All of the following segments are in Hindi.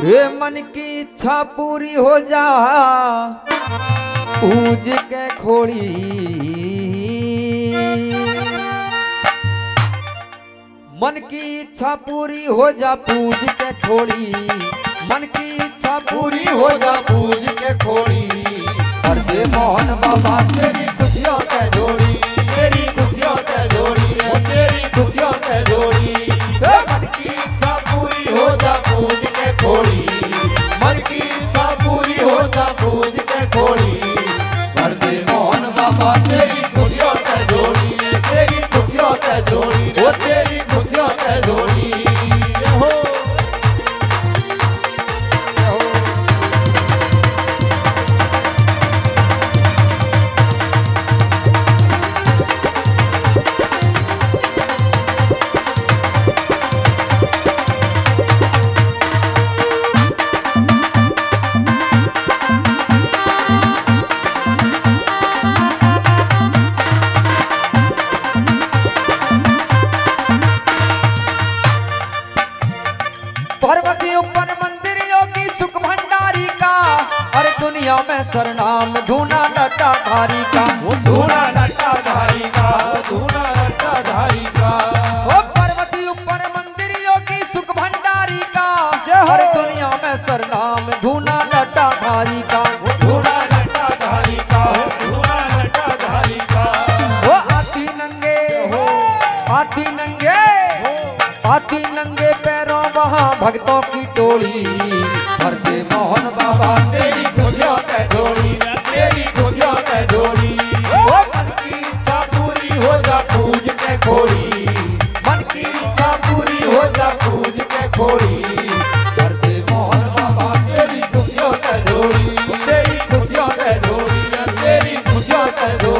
हे मन की इच्छा पूरी हो जा पूज के खोड़ी। मन की इच्छा पूरी हो जा पूज के खोड़ी। मन की इच्छा पूरी हो जा पूज के खोड़ी। हरदे मोहन बाबा तेरी खुशियों के जोड़ी। तेरी खुशियों के जोड़ी। तेरी खुशियों के जोड़ी। मन की इच्छा पूरी हो जा पूज के खोड़ी। मन की इच्छा पूरी हो जा पूज के खोड़ी। तेरी खुशियों से जोड़ी। तेरी खुशियों से जोड़ी। वो तेरी खुशियों से जोड़ी। हो पर्वती उपन मंदिर योगी सुख भंडारी का। हर दुनिया में सरनाम धूना लटा धारी का। वो धूना लटा धारी का। धूना लटा धारी का। वो पर्वती उपन मंदिर योगी सुख भंडारी का। हर दुनिया में सरनाम धूना लटा धारी का। वो धूना लटा धारी का। धूना लटा धारी का। वो आती नंगे हो। आती नंगे हो। आती नंगे पैरों वहाँ भक्तों की टोली। हरदे मोहन बाबा तेरी खुशियों के जोड़ी। तेरी खुशियों के जोड़ी। मन की इच्छा पूरी हो जा पूज के खोड़ी। मन की इच्छा पूरी हो जा पूज के खोड़ी। हरदे मोहन बाबा तेरी खुशियों के जोड़ी। तेरी खुशियों के जोड़ी। तेरी खुशियों के जोड़ी।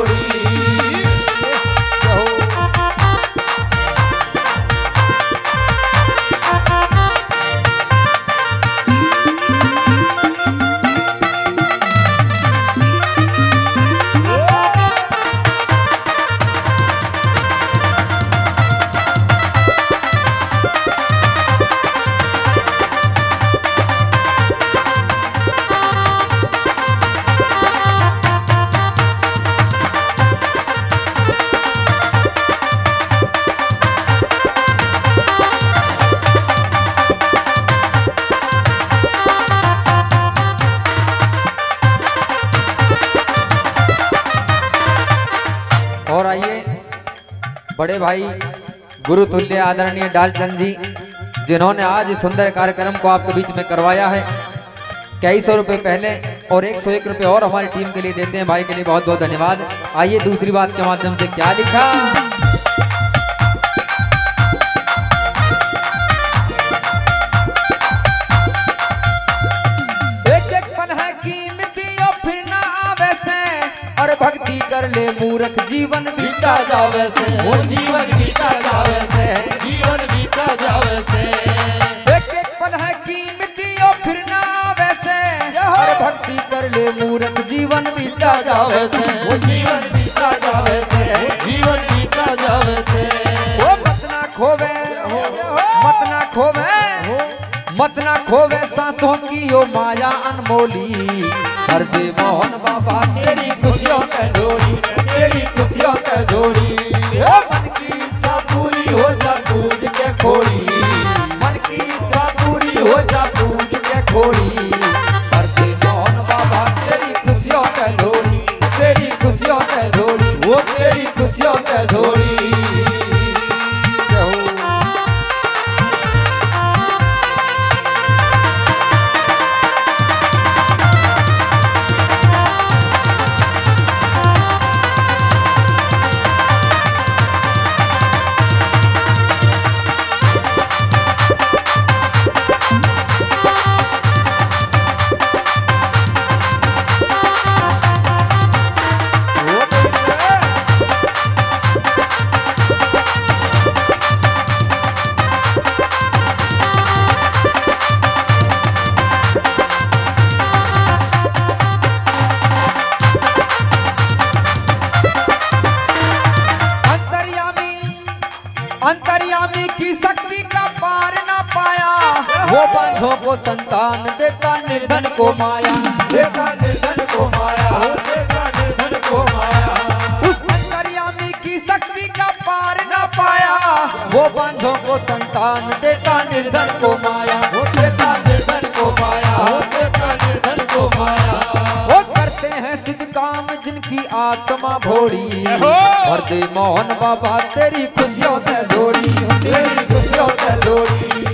और आइए बड़े भाई गुरु तुल्य आदरणीय डालचंद जी जिन्होंने आज इस सुंदर कार्यक्रम को आपके बीच में करवाया है। कई सौ रुपये पहले और 101 रुपये और हमारी टीम के लिए देते हैं। भाई के लिए बहुत बहुत धन्यवाद। आइए दूसरी बात के माध्यम से क्या लिखा। भक्ति कर ले मूर्ख जीवन बीता जावे से। वो जीवन बीता जावे से। जीवन बीता जावे से। एक एक पल है कीमती और फिर ना आवे से। हर भक्ति कर ले मूर्ख जीवन बीता जावे से। वो जीवन बीता जावे से। जीवन बीता जावे से। वो मत ना खोवे। मत ना खोवे। मत ना खोवे सांसों की यो माया अनमोली। हरदे मोहन बाबा तेरी खुशियों के जोड़ी। तेरी खुशियों के जोड़ी। मन की इच्छा पूरी हो जा पूज के खोड़ी। मन की इच्छा पूरी हो जा पूज के खोड़ी। हरदे मोहन बाबा तेरी खुशियों के जोड़ी। तेरी खुशियों के जोड़ी। वो तेरी खुशियों के जोड़ी। अंतर्यामी की शक्ति का पार ना पाया। वो बंध मूर्खों को संतान देता निर्धन को माया, देता निर्धन को माया, देता निर्धन को माया। उस अंतर्यामी की शक्ति का पार न पाया, वो बांधों को संतान देता निर्धन को माया, देता निर्धन को माया, देता निर्धन को माया। वो करते हैं सिद्ध काम जिनकी आत्मा भोली, और दे मोहन बाबा तेरी खुशियों से जोड़ी, तेरी खुशियों से जोड़ी।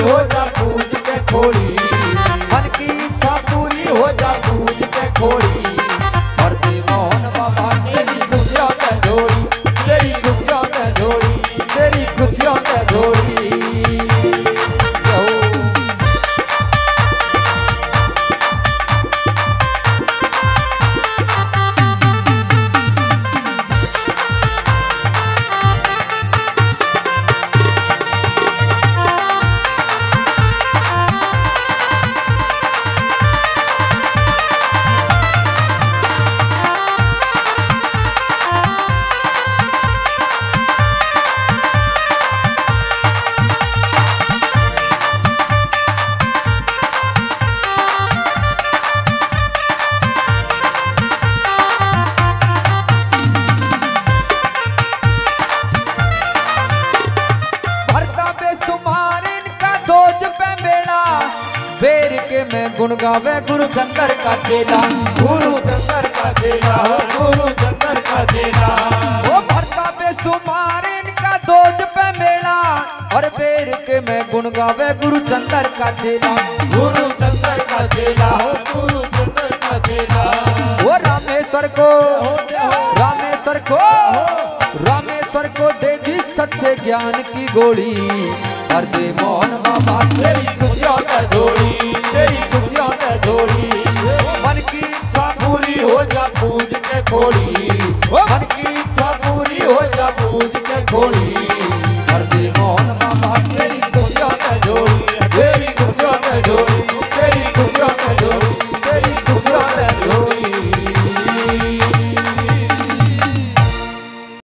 हो जा पूज के खोली, मन की इच्छा पूरी हो जा पूज के खोली, और दे मोहन बाबा तेरी खुशियों से जोड़ी, तेरी खुशियों से जोड़ी, तेरी खुशियों से जोड़ी। गुण गावे गुरु शंकर का चेला, गुरु शंकर का चेला, गुरु शंकर का चेला। वो भरता बेसुमार इनका दोज पे मेला, और बेर के मैं गुण गावे गुरु शंकर का चेला, गुरु शंकर का चेला, गुरु शंकर का चेला। वो रामेश्वर को, रामेश्वर को, रामेश्वर को दे दी सच्चे ज्ञान की गोली, और दे मोहन बाबा तेरी खुशियों से जोड़ी, तेरी खुशियों से जोड़ी। मन की इच्छा पूरी हो जा पूज के खोली, मन की इच्छा पूरी हो जा पूज